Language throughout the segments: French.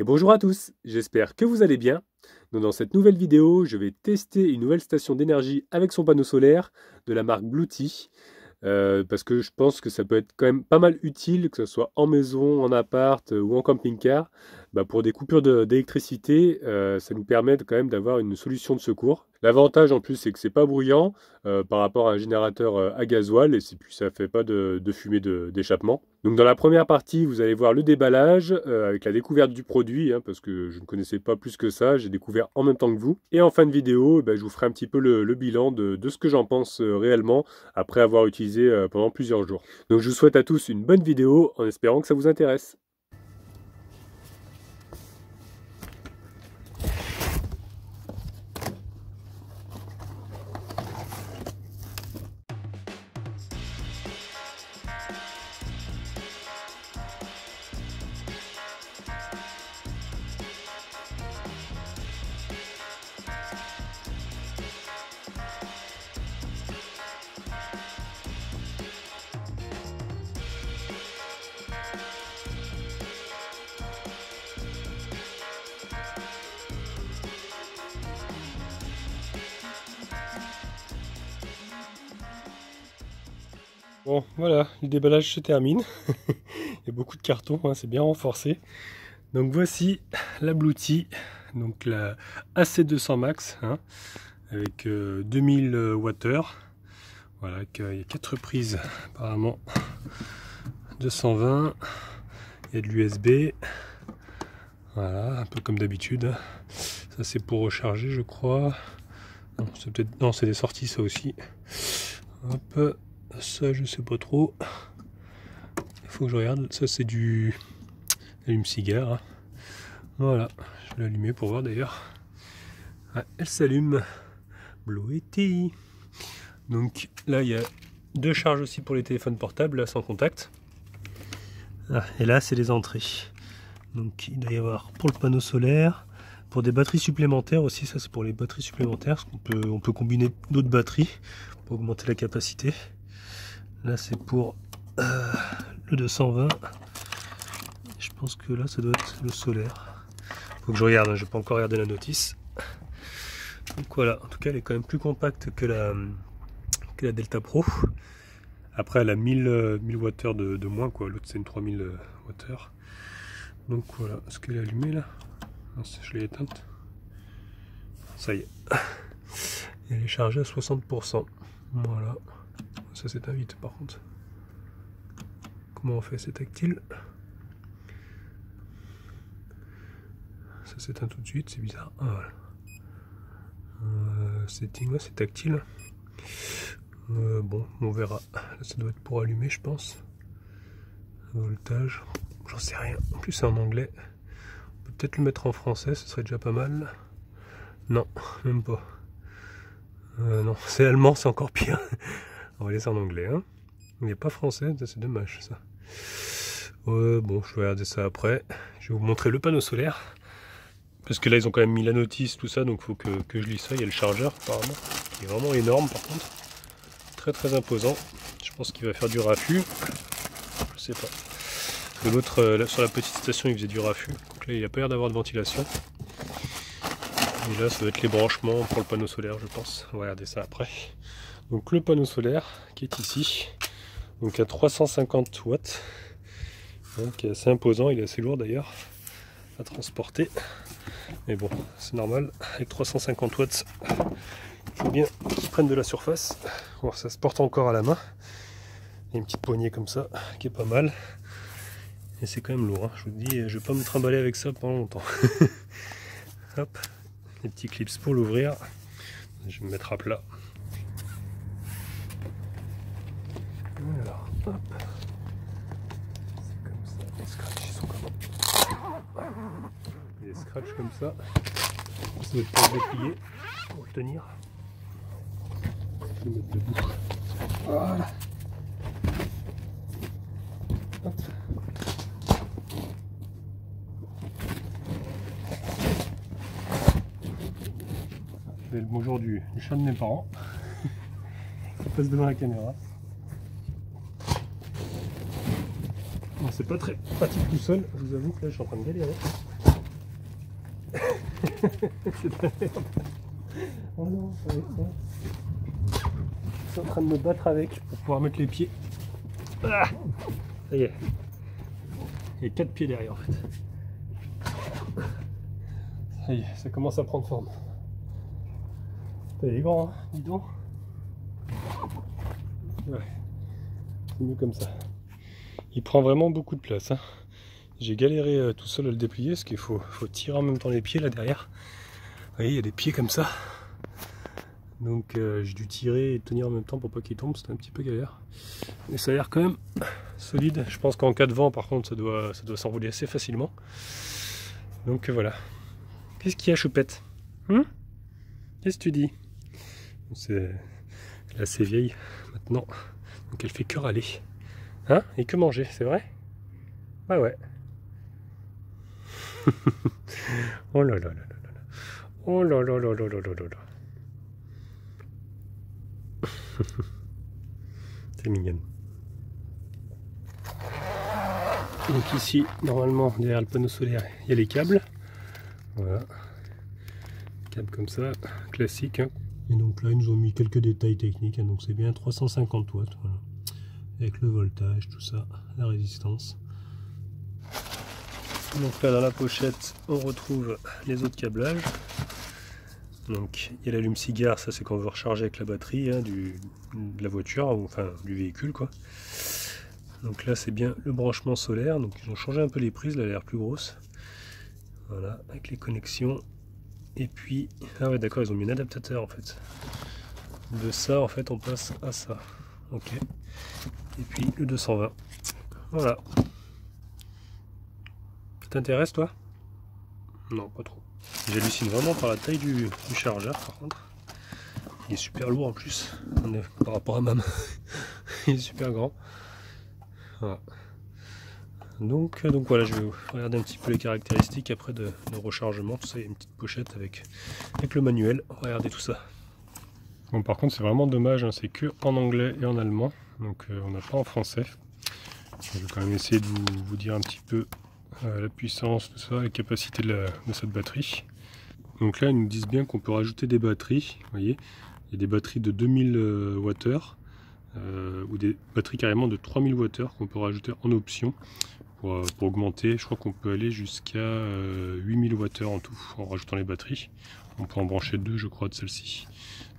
Et bonjour à tous, j'espère que vous allez bien. Donc dans cette nouvelle vidéo, je vais tester une nouvelle station d'énergie avec son panneau solaire de la marque Bluetti. Parce que je pense que ça peut être quand même pas mal utile, que ce soit en maison, en appart ou en camping-car, pour des coupures d'électricité, ça nous permet quand même d'avoir une solution de secours. L'avantage en plus, c'est que c'est pas bruyant par rapport à un générateur à gasoil, et puis ça fait pas de fumée d'échappement. Donc dans la première partie, vous allez voir le déballage avec la découverte du produit, parce que je ne connaissais pas plus que ça, j'ai découvert en même temps que vous. Et en fin de vidéo, je vous ferai un petit peu le bilan de ce que j'en pense réellement après avoir utilisé pendant plusieurs jours. Donc je vous souhaite à tous une bonne vidéo en espérant que ça vous intéresse. Bon, voilà, le déballage se termine. Il y a beaucoup de carton, c'est bien renforcé. Donc voici la Bluetti, donc la AC200 Max, avec 2000 Wh. Voilà, il y a 4 prises, apparemment 220. Il y a de l'USB. Voilà, un peu comme d'habitude. Ça c'est pour recharger, je crois. Non, c'est peut-être des sorties, ça aussi. Hop. Ça, je sais pas trop. Il faut que je regarde. Ça, c'est du allume-cigare. Voilà. Je vais l'allumer pour voir d'ailleurs. Ah, elle s'allume. Bluetti. Donc là, il y a 2 charges aussi pour les téléphones portables, là, sans contact. Ah, et là, c'est les entrées. Donc il doit y avoir pour le panneau solaire, pour des batteries supplémentaires aussi. Ça, c'est pour les batteries supplémentaires. Parce qu'on peut combiner d'autres batteries pour augmenter la capacité. Là c'est pour le 220. Je pense que là ça doit être le solaire. Faut que je regarde, je n'ai pas encore regardé la notice. Donc voilà, en tout cas elle est quand même plus compacte que la Delta Pro. Après elle a 1000 Wh de moins, quoi. L'autre c'est une 3000 Wh. Donc voilà, est-ce qu'elle est allumée là? Non, je l'ai éteinte. Ça y est. Elle est chargée à 60%. Voilà. Ça c'est un 8 par contre. Comment on fait? C'est tactile. Ça s'éteint tout de suite, c'est bizarre. Ah, voilà. Setting, ouais, c'est tactile. Bon, on verra. Là, ça doit être pour allumer, je pense. Voltage, j'en sais rien. En plus, c'est en anglais. On peut peut-être le mettre en français, ce serait déjà pas mal. Non, même pas. Non, c'est allemand, c'est encore pire. On va laisser en anglais, Il n'y a pas français, c'est dommage ça. Bon, je vais regarder ça après. Je vais vous montrer le panneau solaire. Parce que là, ils ont quand même mis la notice, tout ça, donc il faut que je lise ça. Il y a le chargeur, apparemment, qui est vraiment énorme par contre. Très très imposant. Je pense qu'il va faire du raffut. Je sais pas. Parce que l'autre, sur la petite station, il faisait du raffut. Donc là, il n'a pas l'air d'avoir de ventilation. Et là, ça doit être les branchements pour le panneau solaire, je pense. On va regarder ça après. Donc le panneau solaire qui est ici, donc à 350 watts, donc assez imposant, il est assez lourd d'ailleurs à transporter, mais bon c'est normal, avec 350 watts, il faut bien qu'il prenne de la surface. Bon, ça se porte encore à la main, il y a une petite poignée comme ça qui est pas mal, et c'est quand même lourd, je vous dis, je vais pas me trimballer avec ça pendant longtemps. Hop, les petits clips pour l'ouvrir, je vais me mettre à plat. Alors, hop, c'est comme ça, les scratchs ils sont comment? Les scratchs comme ça, ça doit être pas déplié pour le tenir. Je vais le mettre debout. Voilà. Hop. Je fais le bonjour du chat de mes parents. Ça passe devant la caméra. C'est pas très pratique tout seul, je vous avoue que là je suis en train de galérer. C'est de la merde. Oh non, ça va être bon. Je suis en train de me battre avec pour pouvoir mettre les pieds. Ah, ça y est. Il y a 4 pieds derrière en fait. Ça y est, ça commence à prendre forme. Il est grand, hein, dis donc. Ouais. C'est mieux comme ça. Il prend vraiment beaucoup de place, hein. J'ai galéré tout seul à le déplier parce qu'il faut tirer en même temps les pieds là derrière. Vous voyez, il y a des pieds comme ça. Donc j'ai dû tirer et tenir en même temps pour pas qu'il tombe, c'était un petit peu galère. Mais ça a l'air quand même solide. Je pense qu'en cas de vent par contre ça doit s'enrouler assez facilement. Donc voilà. Qu'est-ce qu'il y a, Choupette, hein? Qu'est-ce que tu dis? C'est assez vieille maintenant. Donc elle fait que râler. Hein? Et que manger, c'est vrai? Bah ouais. Oh là là là là là. Oh là là là là là là là. C'est mignonne. Donc ici, normalement, derrière le panneau solaire, il y a les câbles. Voilà. Câble comme ça, classique. Hein. Et donc là, ils nous ont mis quelques détails techniques. Hein, donc c'est bien 350 watts. Voilà. Avec le voltage, tout ça, la résistance. Donc là, dans la pochette, on retrouve les autres câblages. Donc il y a l'allume-cigare, ça c'est quand on veut recharger avec la batterie, hein, de la voiture, enfin du véhicule quoi. Donc là, c'est bien le branchement solaire. Donc ils ont changé un peu les prises, là, elle a l'air plus grosse. Voilà, avec les connexions. Et puis, ah ouais d'accord, ils ont mis un adaptateur en fait. De ça en fait on passe à ça. Ok. Et puis le 220. Voilà. Ça t'intéresse toi? Non, pas trop. J'hallucine vraiment par la taille du chargeur par contre. Il est super lourd en plus. Par rapport à ma main. Il est super grand. Voilà. Donc voilà, je vais regarder un petit peu les caractéristiques après de rechargement, tout ça, il y a une petite pochette avec le manuel, regardez tout ça. Bon, par contre c'est vraiment dommage, hein, c'est que en anglais et en allemand, donc on n'a pas en français. Je vais quand même essayer de vous dire un petit peu la puissance, tout ça, la capacité de cette batterie. Donc là ils nous disent bien qu'on peut rajouter des batteries, vous voyez, il y a des batteries de 2000 Wh ou des batteries carrément de 3000 Wh qu'on peut rajouter en option. Pour augmenter, je crois qu'on peut aller jusqu'à 8000 Wh en tout en rajoutant les batteries. On peut en brancher 2 je crois de celle-ci.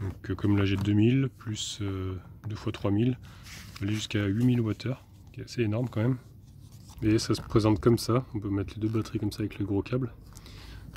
Donc comme là j'ai 2000 plus 2 x 3000, on peut aller jusqu'à 8000 Wh, qui est assez énorme quand même. Et ça se présente comme ça, on peut mettre les deux batteries comme ça avec le gros câble.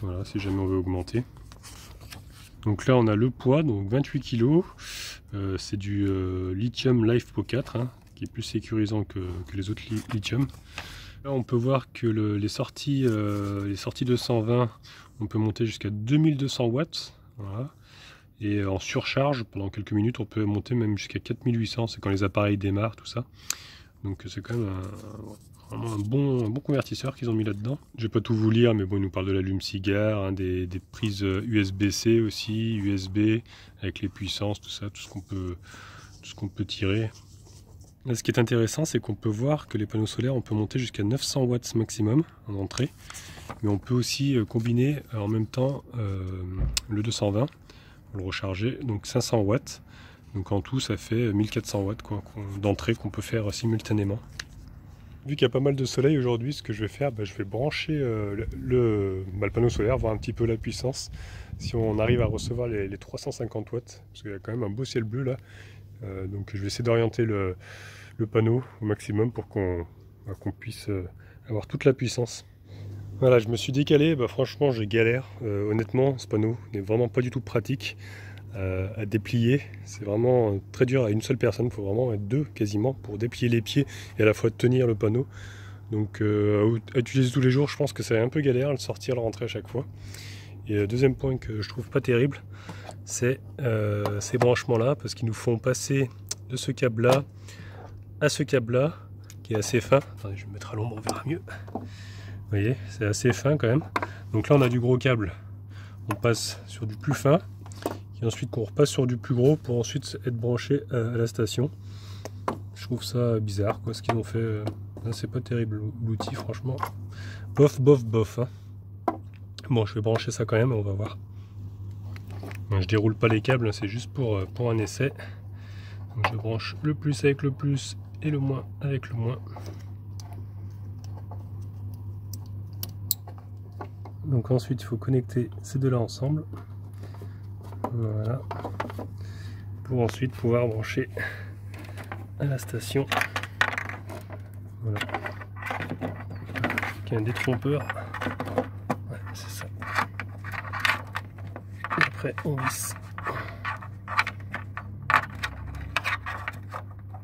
Voilà, si jamais on veut augmenter. Donc là on a le poids, donc 28 kg, c'est du lithium Life Pro 4, hein, qui est plus sécurisant que les autres lithium. Là, on peut voir que les sorties 220, on peut monter jusqu'à 2200 watts. Voilà. Et en surcharge, pendant quelques minutes, on peut monter même jusqu'à 4800. C'est quand les appareils démarrent, tout ça. Donc c'est quand même vraiment un bon convertisseur qu'ils ont mis là-dedans. Je vais pas tout vous lire, mais bon, ils nous parlent de l'allume-cigare, hein, des prises USB-C aussi, USB, avec les puissances, tout ça, tout ce qu'on peut tirer. Là, ce qui est intéressant, c'est qu'on peut voir que les panneaux solaires, on peut monter jusqu'à 900 watts maximum en entrée. Mais on peut aussi combiner en même temps le 220, pour le recharger, donc 500 watts. Donc en tout, ça fait 1400 watts d'entrée qu'on peut faire simultanément. Vu qu'il y a pas mal de soleil aujourd'hui, ce que je vais faire, bah, je vais brancher le panneau solaire, voir un petit peu la puissance. Si on arrive à recevoir les 350 watts, parce qu'il y a quand même un beau ciel bleu là. Donc je vais essayer d'orienter le panneau au maximum pour qu'on puisse avoir toute la puissance. Voilà, je me suis décalé, bah, franchement je galère, honnêtement ce panneau n'est vraiment pas du tout pratique à déplier, c'est vraiment très dur à une seule personne, il faut vraiment être deux quasiment pour déplier les pieds et à la fois tenir le panneau. Donc à utiliser tous les jours, je pense que c'est un peu galère à le sortir, le rentrer à chaque fois. Et le deuxième point que je trouve pas terrible, c'est ces branchements là, parce qu'ils nous font passer de ce câble là à ce câble là qui est assez fin. Attendez, je vais me mettre à l'ombre, on verra mieux. Vous voyez, c'est assez fin quand même. Donc là on a du gros câble, on passe sur du plus fin et ensuite qu'on repasse sur du plus gros pour ensuite être branché à la station. Je trouve ça bizarre quoi, ce qu'ils ont fait là, c'est pas terrible l'outil franchement, bof bof bof hein. Bon, je vais brancher ça quand même, on va voir. Donc, je déroule pas les câbles, c'est juste pour un essai. Donc, je branche le plus avec le plus et le moins avec le moins. Donc ensuite il faut connecter ces deux là ensemble, voilà, pour ensuite pouvoir brancher à la station. Voilà, il y a un détrompeur, ouais, c'est ça. Et après on visse,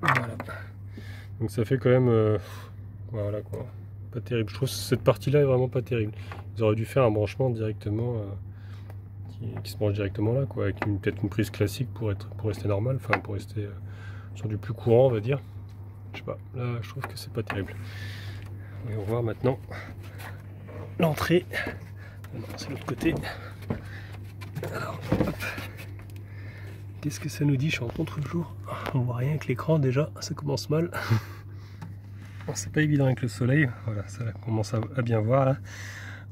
voilà. Donc ça fait quand même voilà quoi, pas terrible. Je trouve que cette partie là est vraiment pas terrible. Ils auraient dû faire un branchement directement qui se branche directement là quoi, avec peut-être une prise classique pour rester normal, enfin pour rester sur du plus courant on va dire. Je sais pas, là je trouve que c'est pas terrible. Et on va voir maintenant l'entrée. C'est l'autre côté. Alors qu'est-ce que ça nous dit? Je suis en contre-jour. On voit rien avec l'écran déjà, ça commence mal. C'est pas évident avec le soleil, voilà, ça commence à bien voir là.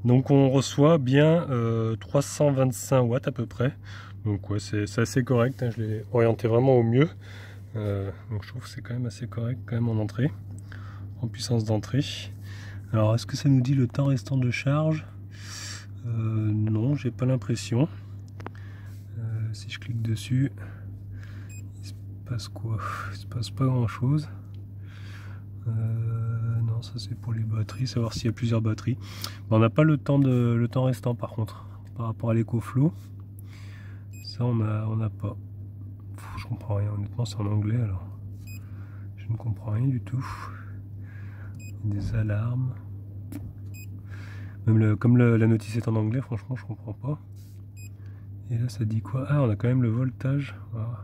Donc on reçoit bien 325 watts à peu près, donc ouais, c'est assez correct, hein. Je l'ai orienté vraiment au mieux, donc je trouve que c'est quand même assez correct quand même en entrée, en puissance d'entrée. Alors est-ce que ça nous dit le temps restant de charge? Non, j'ai pas l'impression. Si je clique dessus, il se passe quoi? Il se passe pas grand chose. Non, ça c'est pour les batteries, savoir s'il y a plusieurs batteries. Mais on n'a pas le temps restant par contre, par rapport à l'EcoFlow. Ça on a pas. Pff, je comprends rien, honnêtement c'est en anglais alors. Je ne comprends rien du tout. Des alarmes. Même la notice est en anglais, franchement je comprends pas. Et là ça dit quoi? Ah, on a quand même le voltage. Voilà.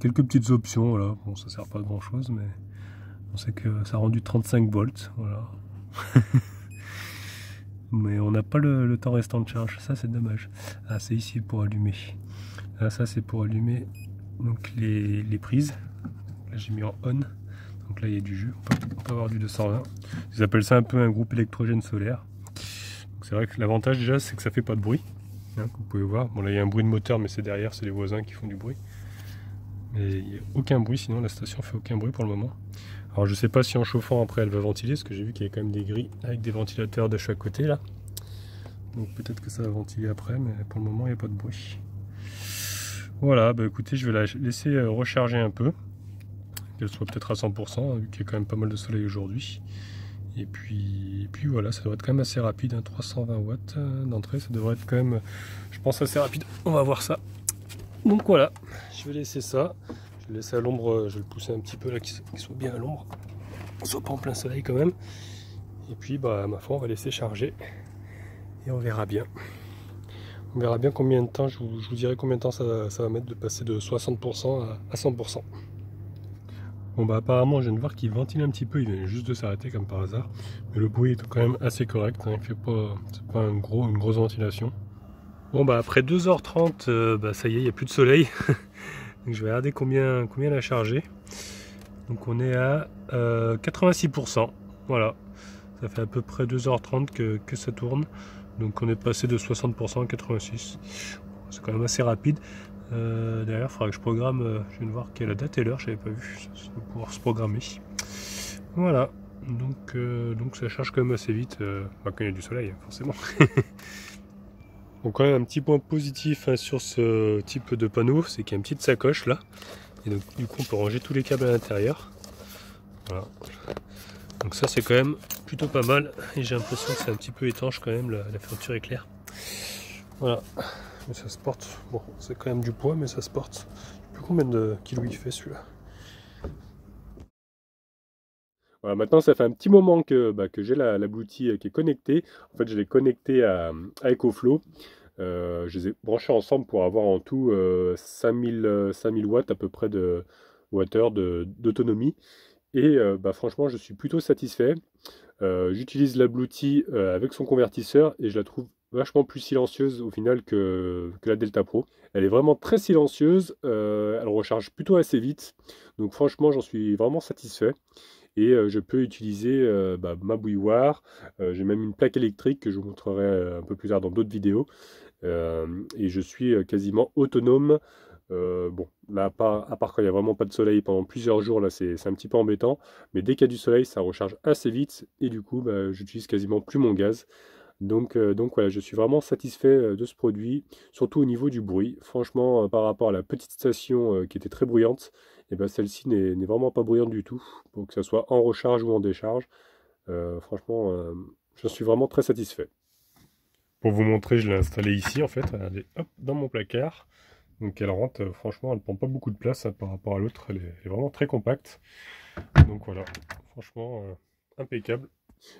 Quelques petites options, voilà. Bon, ça sert pas à grand chose mais... on sait que ça a rendu 35 volts, voilà. Mais on n'a pas le temps restant de charge, ça c'est dommage. Ah, c'est ici pour allumer. Là, ça c'est pour allumer donc les prises. Là j'ai mis en on, donc là il y a du jus, on peut avoir du 220. Ils appellent ça un peu un groupe électrogène solaire. C'est vrai que l'avantage déjà c'est que ça fait pas de bruit, hein, vous pouvez voir. Bon là il y a un bruit de moteur mais c'est derrière, c'est les voisins qui font du bruit. Mais il n'y a aucun bruit, sinon la station fait aucun bruit pour le moment. Alors je sais pas si en chauffant après elle va ventiler, parce que j'ai vu qu'il y avait quand même des grilles avec des ventilateurs de chaque côté là. Donc peut-être que ça va ventiler après, mais pour le moment il n'y a pas de bruit. Voilà, bah écoutez, je vais la laisser recharger un peu, qu'elle soit peut-être à 100%, vu qu'il y a quand même pas mal de soleil aujourd'hui. Et puis voilà, ça devrait être quand même assez rapide, hein, 320 watts d'entrée, ça devrait être quand même, je pense, assez rapide. On va voir ça. Donc voilà, je vais laisser ça. Je vais laisser à l'ombre, je vais le pousser un petit peu là, qu'il soit bien à l'ombre, soit pas en plein soleil quand même. Et puis bah ma foi, on va laisser charger et on verra bien. On verra bien combien de temps, je vous dirai combien de temps ça va mettre de passer de 60% à 100%. Bon bah apparemment je viens de voir qu'il ventile un petit peu, il vient juste de s'arrêter comme par hasard. Mais le bruit est quand même assez correct, hein. Il fait pas, c'est pas une grosse ventilation. Bon bah après 2h30, bah ça y est, il n'y a plus de soleil. Donc je vais regarder combien elle a chargé. Donc on est à 86%. Voilà, ça fait à peu près 2h30 que ça tourne. Donc on est passé de 60% à 86%. C'est quand même assez rapide. D'ailleurs il faudra que je programme, je viens de voir quelle est la date et l'heure, je n'avais pas vu. Ça va pouvoir se programmer. Voilà, donc ça charge quand même assez vite. Bah, quand il y a du soleil, forcément. Donc quand même un petit point positif, hein, sur ce type de panneau, c'est qu'il y a une petite sacoche là, et donc du coup on peut ranger tous les câbles à l'intérieur. Voilà. Donc ça c'est quand même plutôt pas mal, et j'ai l'impression que c'est un petit peu étanche quand même, la fermeture éclair. Voilà, mais ça se porte, bon c'est quand même du poids mais ça se porte. Je sais plus combien de kilos il fait celui-là. Voilà, maintenant ça fait un petit moment que j'ai la Bluetti qui est connectée. En fait je l'ai connectée à EcoFlow. Je les ai branchés ensemble pour avoir en tout 5000 watts à peu près de Wh d'autonomie. Et franchement je suis plutôt satisfait. J'utilise la Bluetti avec son convertisseur et je la trouve vachement plus silencieuse au final que la Delta Pro. Elle est vraiment très silencieuse, elle recharge plutôt assez vite. Donc franchement j'en suis vraiment satisfait. et je peux utiliser ma bouilloire. J'ai même une plaque électrique que je vous montrerai un peu plus tard dans d'autres vidéos. Et je suis quasiment autonome. Bon, là, à part quand il n'y a vraiment pas de soleil pendant plusieurs jours, là c'est un petit peu embêtant. Mais dès qu'il y a du soleil, ça recharge assez vite. Et du coup, j'utilise quasiment plus mon gaz. Donc voilà, je suis vraiment satisfait de ce produit, surtout au niveau du bruit. Franchement, par rapport à la petite station qui était très bruyante, et ben celle-ci n'est vraiment pas bruyante du tout, pour que ce soit en recharge ou en décharge. Franchement, je suis vraiment très satisfait. Pour vous montrer, je l'ai installée ici en fait, elle est hop, dans mon placard. Donc elle rentre, franchement, elle ne prend pas beaucoup de place hein, par rapport à l'autre, elle est vraiment très compacte. Donc voilà, franchement, impeccable.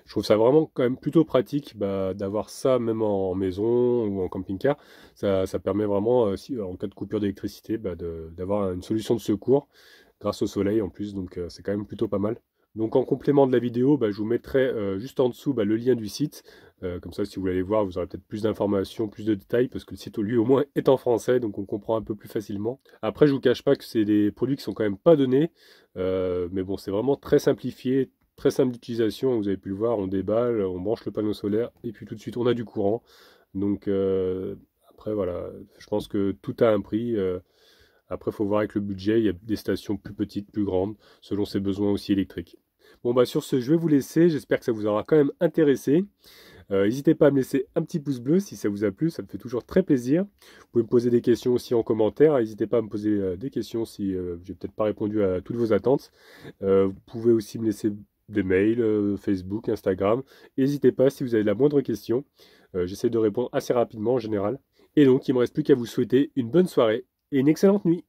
Je trouve ça vraiment quand même plutôt pratique d'avoir ça même en maison ou en camping-car. Ça permet vraiment, en cas de coupure d'électricité, d'avoir une solution de secours grâce au soleil en plus. Donc c'est quand même plutôt pas mal. Donc en complément de la vidéo, je vous mettrai juste en dessous le lien du site. Comme ça, si vous voulez aller voir, vous aurez peut-être plus d'informations, plus de détails, parce que le site, lui, au moins, est en français, donc on comprend un peu plus facilement. Après, je ne vous cache pas que c'est des produits qui ne sont quand même pas donnés, mais bon, c'est vraiment très simplifié, très simple d'utilisation, vous avez pu le voir, on déballe, on branche le panneau solaire, et puis tout de suite on a du courant. Donc après voilà, je pense que tout a un prix, après il faut voir avec le budget, il y a des stations plus petites, plus grandes, selon ses besoins aussi électriques. Bon bah sur ce, je vais vous laisser, j'espère que ça vous aura quand même intéressé. N'hésitez pas à me laisser un petit pouce bleu si ça vous a plu, ça me fait toujours très plaisir. Vous pouvez me poser des questions aussi en commentaire, n'hésitez pas à me poser des questions si j'ai peut-être pas répondu à toutes vos attentes. Vous pouvez aussi me laisser des mails, Facebook, Instagram. N'hésitez pas si vous avez la moindre question. J'essaie de répondre assez rapidement en général. Et donc, il ne me reste plus qu'à vous souhaiter une bonne soirée et une excellente nuit.